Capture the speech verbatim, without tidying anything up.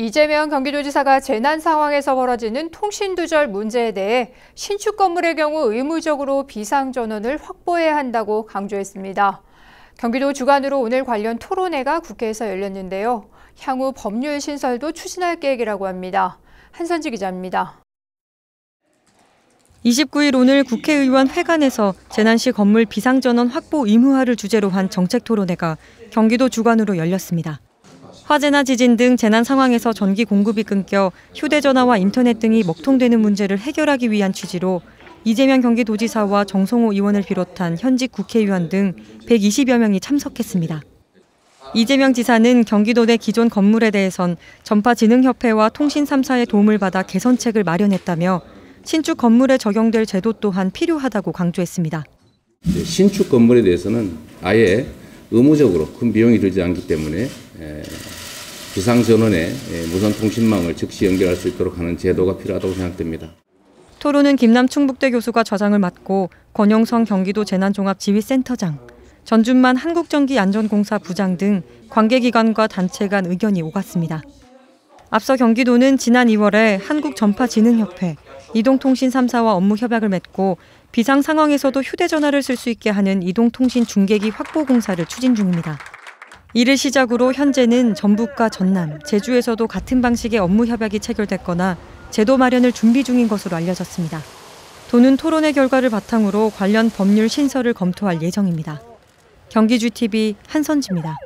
이재명 경기도지사가 재난 상황에서 벌어지는 통신두절 문제에 대해 신축 건물의 경우 의무적으로 비상전원을 확보해야 한다고 강조했습니다. 경기도 주관으로 오늘 관련 토론회가 국회에서 열렸는데요. 향후 법률 신설도 추진할 계획이라고 합니다. 한선지 기자입니다. 이십구일 오늘 국회의원 회관에서 재난시 건물 비상전원 확보 의무화를 주제로 한 정책토론회가 경기도 주관으로 열렸습니다. 화재나 지진 등 재난 상황에서 전기 공급이 끊겨 휴대전화와 인터넷 등이 먹통되는 문제를 해결하기 위한 취지로 이재명 경기도지사와 정성호 의원을 비롯한 현직 국회의원 등 백이십여 명이 참석했습니다. 이재명 지사는 경기도 내 기존 건물에 대해선 전파진흥협회와 통신 삼 사의 도움을 받아 개선책을 마련했다며 신축 건물에 적용될 제도 또한 필요하다고 강조했습니다. 신축 건물에 대해서는 아예 의무적으로 큰 비용이 들지 않기 때문에 비상전원에 무선 통신망을 즉시 연결할 수 있도록 하는 제도가 필요하다고 생각됩니다. 토론은 김남 충북대 교수가 좌장을 맡고 권용성 경기도 재난종합지휘센터장, 전준만 한국전기안전공사 부장 등 관계기관과 단체 간 의견이 오갔습니다. 앞서 경기도는 지난 이월에 한국전파진흥협회, 이동통신 삼 사와 업무 협약을 맺고 비상 상황에서도 휴대전화를 쓸 수 있게 하는 이동통신 중계기 확보 공사를 추진 중입니다. 이를 시작으로 현재는 전북과 전남, 제주에서도 같은 방식의 업무 협약이 체결됐거나 제도 마련을 준비 중인 것으로 알려졌습니다. 도는 토론회 결과를 바탕으로 관련 법률 신설을 검토할 예정입니다. 경기주티비 한선지입니다.